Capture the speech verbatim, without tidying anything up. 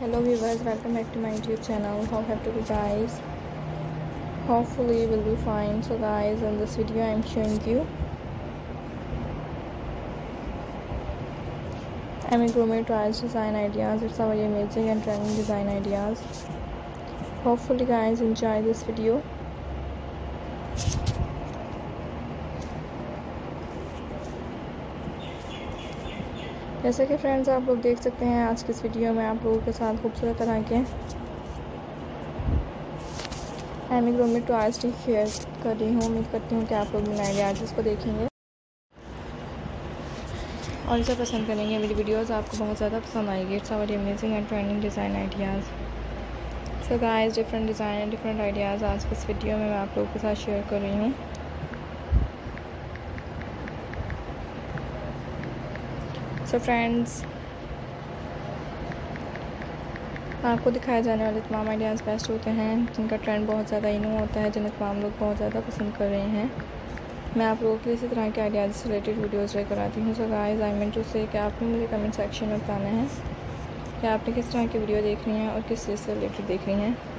Hello viewers, welcome back to my YouTube channel. How have you guys? Hopefully you will be fine. So guys, in this video I am showing you Amigurumi tries design ideas. It's a very amazing and trending design ideas. Hopefully guys enjoy this video. जैसे कि friends आप लोग देख सकते हैं, आज की इस वीडियो में आप लोगों के साथ खूबसूरत तरह के एमिगुरुमी टॉयज शेयर कर रही हूँ। उम्मीद करती हूँ कि आप लोग बनाएंगे, आज इसको देखेंगे और इसे पसंद करेंगे। मेरी वीडियोस आपको बहुत ज़्यादा पसंद आएगी। It's very amazing and trending design ideas. So guys, different design different ideas आज की इस वीडियो में मैं आप लोगों के साथ शेयर कर रही हूँ। सो so फ्रेंड्स, आपको दिखाए जाने वाले तमाम आइडियाज़ बेस्ट होते हैं, जिनका ट्रेंड बहुत ज़्यादा इन होता है, जिन्हें तमाम लोग बहुत ज़्यादा पसंद कर रहे हैं। मैं आप लोगों के लिए इसी तरह के आइडियाज़ से रिलेटेड वीडियोज़ लेकर आती हूँ। So guys, I mean to say कि आपने मुझे कमेंट सेक्शन में बताना है कि आपने किस तरह की वीडियो देख रही हैं और किस चीज़ से रिलेटेड देख रही हैं।